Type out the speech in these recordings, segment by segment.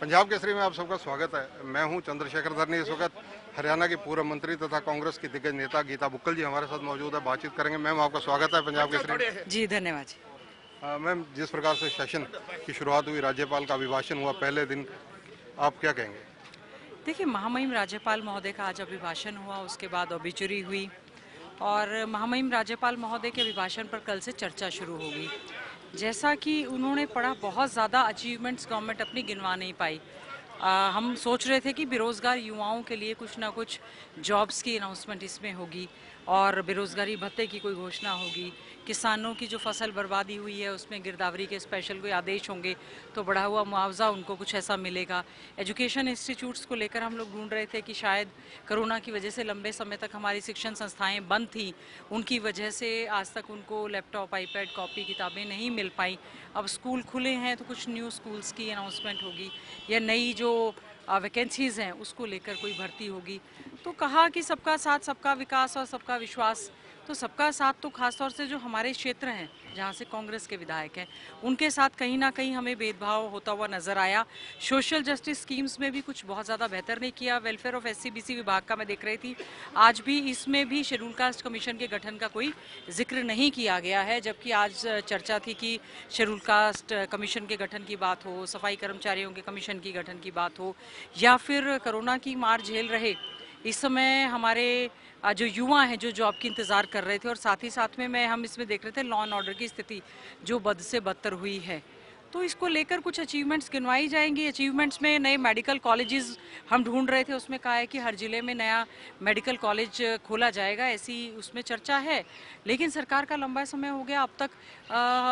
पंजाब केसरी में आप सबका स्वागत है। मैं हूं चंद्रशेखर धरनी। इस वक्त हरियाणा के पूर्व मंत्री तथा कांग्रेस की दिग्गज नेता गीता बुक्कल जी हमारे साथ मौजूद है, बातचीत करेंगे। मैम, आपका स्वागत है पंजाब केसरी। जी धन्यवाद। मैम, जिस प्रकार से सेशन की शुरुआत हुई, राज्यपाल का अभिभाषण हुआ पहले दिन, आप क्या कहेंगे? देखिए, महामहिम राज्यपाल महोदय का आज अभिभाषण हुआ, उसके बाद ऑबिचुरी हुई और महामहिम राज्यपाल महोदय के अभिभाषण पर कल से चर्चा शुरू होगी। जैसा कि उन्होंने पढ़ा, बहुत ज़्यादा अचीवमेंट्स गवर्नमेंट अपनी गिनवा नहीं पाई। हम सोच रहे थे कि बेरोज़गार युवाओं के लिए कुछ ना कुछ जॉब्स की अनाउंसमेंट इसमें होगी और बेरोज़गारी भत्ते की कोई घोषणा होगी, किसानों की जो फसल बर्बादी हुई है उसमें गिरदावरी के स्पेशल कोई आदेश होंगे तो बढ़ा हुआ मुआवजा उनको कुछ ऐसा मिलेगा। एजुकेशन इंस्टीट्यूट्स को लेकर हम लोग ढूंढ रहे थे कि शायद कोरोना की वजह से लंबे समय तक हमारी शिक्षण संस्थाएं बंद थीं, उनकी वजह से आज तक उनको लैपटॉप, आईपैड, कॉपी, किताबें नहीं मिल पाई। अब स्कूल खुले हैं तो कुछ न्यू स्कूल्स की अनाउंसमेंट होगी या नई जो वैकेंसीज़ हैं उसको लेकर कोई भर्ती होगी। तो कहा कि सबका साथ सबका विकास और सबका विश्वास, तो सबका साथ तो खासतौर से जो हमारे क्षेत्र हैं जहाँ से कांग्रेस के विधायक हैं उनके साथ कहीं ना कहीं हमें भेदभाव होता हुआ नजर आया। सोशल जस्टिस स्कीम्स में भी कुछ बहुत ज़्यादा बेहतर नहीं किया। वेलफेयर ऑफ एससीबीसी विभाग का मैं देख रही थी, आज भी इसमें भी शेड्यूल कास्ट कमीशन के गठन का कोई जिक्र नहीं किया गया है, जबकि आज चर्चा थी कि शेड्यूल कास्ट कमीशन के गठन की बात हो, सफाई कर्मचारियों के कमीशन की गठन की बात हो, या फिर कोरोना की मार झेल रहे इस समय हमारे जो युवा हैं जो जॉब की इंतज़ार कर रहे थे, और साथ ही साथ में हम इसमें देख रहे थे लॉ एंड ऑर्डर की स्थिति जो बद से बदतर हुई है। तो इसको लेकर कुछ अचीवमेंट्स गिनवाई जाएंगी। अचीवमेंट्स में नए मेडिकल कॉलेजेस हम ढूंढ रहे थे, उसमें कहा है कि हर ज़िले में नया मेडिकल कॉलेज खोला जाएगा, ऐसी उसमें चर्चा है। लेकिन सरकार का लंबा समय हो गया, अब तक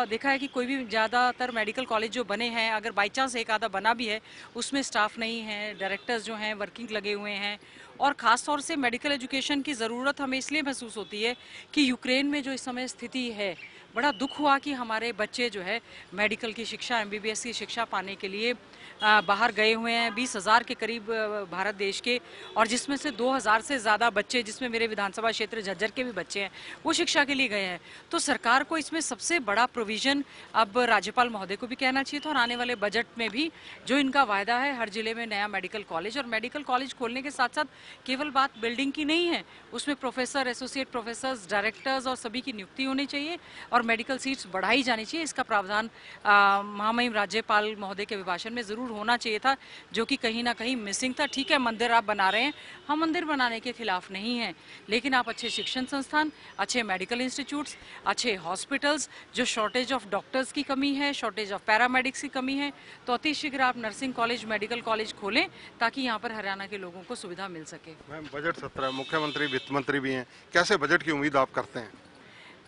देखा है कि कोई भी ज़्यादातर मेडिकल कॉलेज जो बने हैं, अगर बाई चांस एक आधा बना भी है, उसमें स्टाफ नहीं है, डायरेक्टर्स जो हैं वर्किंग लगे हुए हैं। और ख़ास तौर से मेडिकल एजुकेशन की ज़रूरत हमें इसलिए महसूस होती है कि यूक्रेन में जो इस समय स्थिति है, बड़ा दुख हुआ कि हमारे बच्चे जो है मेडिकल की शिक्षा, MBBS की शिक्षा पाने के लिए बाहर गए हुए हैं। 20,000 के करीब भारत देश के, और जिसमें से 2,000 से ज़्यादा बच्चे, जिसमें मेरे विधानसभा क्षेत्र झज्जर के भी बच्चे हैं, वो शिक्षा के लिए गए हैं। तो सरकार को इसमें सबसे बड़ा प्रोविज़न अब राज्यपाल महोदय को भी कहना चाहिए था, और आने वाले बजट में भी जो इनका वायदा है हर ज़िले में नया मेडिकल कॉलेज। और मेडिकल कॉलेज खोलने के साथ साथ केवल बात बिल्डिंग की नहीं है, उसमें प्रोफेसर, एसोसिएट प्रोफेसर्स, डायरेक्टर्स और सभी की नियुक्ति होनी चाहिए और मेडिकल सीट्स बढ़ाई जानी चाहिए। इसका प्रावधान महामहिम राज्यपाल महोदय के अभिभाषण में ज़रूर होना चाहिए था, जो कि कहीं ना कहीं मिसिंग था। ठीक है, मंदिर आप बना रहे हैं, हम मंदिर बनाने के खिलाफ नहीं हैं, लेकिन आप अच्छे शिक्षण संस्थान, अच्छे मेडिकल इंस्टीट्यूट्स, अच्छे हॉस्पिटल्स, जो शॉर्टेज ऑफ डॉक्टर्स की कमी है, शॉर्टेज ऑफ पैरामेडिक्स की कमी है, तो अति शीघ्र आप नर्सिंग कॉलेज, मेडिकल कॉलेज खोलें ताकि यहाँ पर हरियाणा के लोगों को सुविधा मिल सके। मैम, बजट सत्र, मुख्यमंत्री वित्त मंत्री भी हैं, कैसे बजट की उम्मीद आप करते हैं?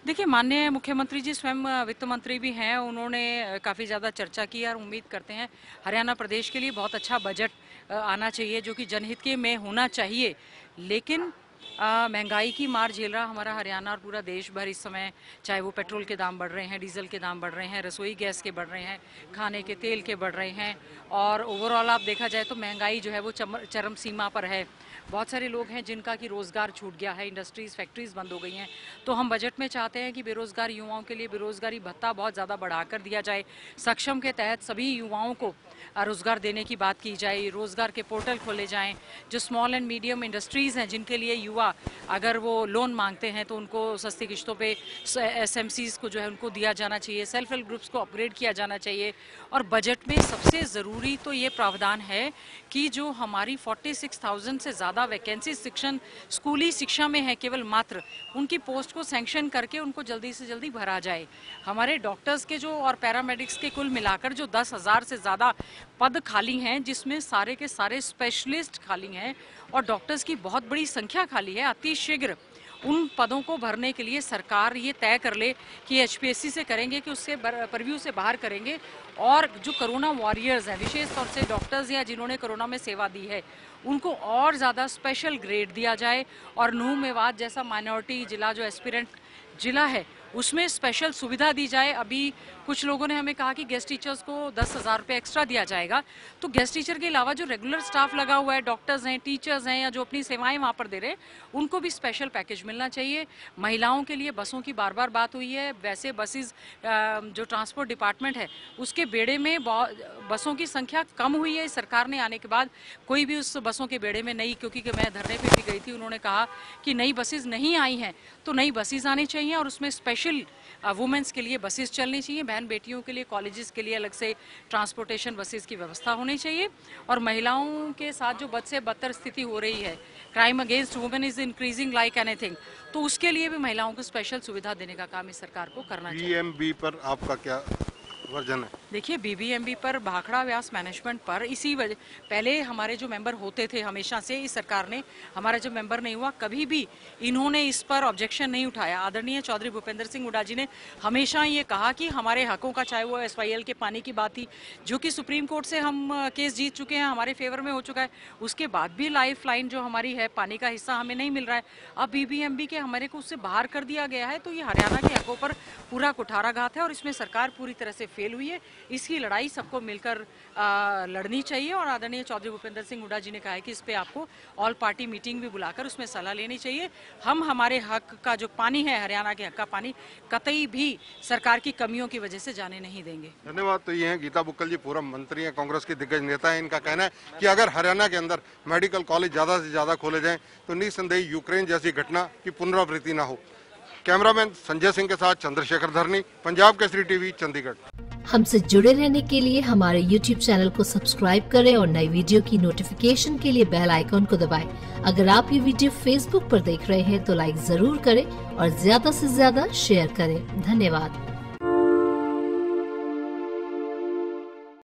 देखिए, माननीय मुख्यमंत्री जी स्वयं वित्त मंत्री भी हैं, उन्होंने काफ़ी ज़्यादा चर्चा की और उम्मीद करते हैं हरियाणा प्रदेश के लिए बहुत अच्छा बजट आना चाहिए जो कि जनहित के में होना चाहिए। लेकिन महंगाई की मार झेल रहा हमारा हरियाणा और पूरा देश भर इस समय, चाहे वो पेट्रोल के दाम बढ़ रहे हैं, डीजल के दाम बढ़ रहे हैं, रसोई गैस के बढ़ रहे हैं, खाने के तेल के बढ़ रहे हैं, और ओवरऑल आप देखा जाए तो महंगाई जो है वो चरम सीमा पर है। बहुत सारे लोग हैं जिनका कि रोज़गार छूट गया है, इंडस्ट्रीज़, फैक्ट्रीज़ बंद हो गई हैं। तो हम बजट में चाहते हैं कि बेरोज़गार युवाओं के लिए बेरोज़गारी भत्ता बहुत ज़्यादा बढ़ाकर दिया जाए, सक्षम के तहत सभी युवाओं को रोज़गार देने की बात की जाए, रोज़गार के पोर्टल खोले जाएँ, जो स्मॉल एंड मीडियम इंडस्ट्रीज़ हैं जिनके लिए युवा अगर वो लोन मांगते हैं तो उनको सस्ती किश्तों पे SMCs को जो है उनको दिया जाना चाहिए, सेल्फ हेल्प ग्रुप्स को अपग्रेड किया जाना चाहिए। और बजट में सबसे ज़रूरी तो ये प्रावधान है कि जो हमारी 46,000 से ज़्यादा वैकेंसी शिक्षण, स्कूली शिक्षा में है केवल मात्र, उनकी पोस्ट को सैंक्शन करके उनको जल्दी से जल्दी भरा जाए। हमारे डॉक्टर्स के जो और पैरामेडिक्स के कुल मिलाकर जो 10,000 से ज़्यादा पद खाली हैं, जिसमें सारे के सारे स्पेशलिस्ट खाली हैं और डॉक्टर्स की बहुत बड़ी संख्या खाली है। अति शीघ्र उन पदों को भरने के लिए सरकार ये तय कर ले कि HPSC से करेंगे कि उससे परव्यू से बाहर करेंगे, और जो कोरोना वॉरियर्स हैं, विशेष तौर से डॉक्टर्स या जिन्होंने कोरोना में सेवा दी है, उनको और ज़्यादा स्पेशल ग्रेड दिया जाए। और नूंह मेवात जैसा माइनॉरिटी जिला, जो एस्पिरेंट जिला है, उसमें स्पेशल सुविधा दी जाए। अभी कुछ लोगों ने हमें कहा कि गेस्ट टीचर्स को 10,000 रुपये एक्स्ट्रा दिया जाएगा, तो गेस्ट टीचर के अलावा जो रेगुलर स्टाफ लगा हुआ है, डॉक्टर्स हैं, टीचर्स हैं या जो अपनी सेवाएं वहाँ पर दे रहे हैं, उनको भी स्पेशल पैकेज मिलना चाहिए। महिलाओं के लिए बसों की बार बार बात हुई है, वैसे बसेज जो ट्रांसपोर्ट डिपार्टमेंट है उसके बेड़े में बसों की संख्या कम हुई है। सरकार ने आने के बाद कोई भी उस बसों के बेड़े में नहीं, क्योंकि मैं धरने पर भी गई थी, उन्होंने कहा कि नई बसेज नहीं आई हैं, तो नई बसेज आनी चाहिए और उसमें स्पेशल वुमेन्स के लिए बसेस चलनी चाहिए, बहन बेटियों के लिए, कॉलेजेस के लिए अलग से ट्रांसपोर्टेशन बसेस की व्यवस्था होनी चाहिए। और महिलाओं के साथ जो बद से बदतर स्थिति हो रही है, crime against women is increasing like anything, तो उसके लिए भी महिलाओं को स्पेशल सुविधा देने का काम इस सरकार को करना चाहिए। बीबीएमबी पर आपका क्या वर्जन है? देखिए, बीबीएमबी पर, भाखड़ा व्यास मैनेजमेंट पर, इसी वजह पहले हमारे जो मेंबर होते थे हमेशा से, इस सरकार ने हमारा जो मेंबर नहीं हुआ कभी भी इन्होंने इस पर ऑब्जेक्शन नहीं उठाया। आदरणीय चौधरी भूपेंद्र सिंह हुड्डा जी ने हमेशा ये कहा कि हमारे हकों का, चाहे वो एसवाईएल के पानी की बात थी जो कि सुप्रीम कोर्ट से हम केस जीत चुके हैं, हमारे फेवर में हो चुका है, उसके बाद भी लाइफ लाइन जो हमारी है पानी का हिस्सा हमें नहीं मिल रहा है। अब बीबीएमबी के हमारे को उससे बाहर कर दिया गया है, तो ये हरियाणा के हकों पर पूरा कुठाराघात है और इसमें सरकार पूरी तरह से फेल हुई है। इसकी लड़ाई सबको मिलकर लड़नी चाहिए और आदरणीय चौधरी भूपेंद्र सिंह हुड्डा जी ने कहा है कि इस पे आपको ऑल पार्टी मीटिंग भी बुलाकर उसमें सलाह लेनी चाहिए। हम हमारे हक का जो पानी है, हरियाणा के हक का पानी, कतई भी सरकार की कमियों की वजह से जाने नहीं देंगे। धन्यवाद। तो ये हैं गीता बुक्कल जी, पूर्व मंत्री हैं, कांग्रेस के दिग्गज नेता है। इनका कहना है कि अगर हरियाणा के अंदर मेडिकल कॉलेज ज्यादा से ज्यादा खोले जाए तो निसंदेह यूक्रेन जैसी घटना की पुनरावृत्ति ना हो। कैमरामैन संजय सिंह के साथ चंद्रशेखर धरनी, पंजाब केसरी टीवी, चंडीगढ़। हमसे जुड़े रहने के लिए हमारे YouTube चैनल को सब्सक्राइब करें और नई वीडियो की नोटिफिकेशन के लिए बेल आइकॉन को दबाएं। अगर आप ये वीडियो Facebook पर देख रहे हैं तो लाइक जरूर करें और ज्यादा से ज्यादा शेयर करें। धन्यवाद।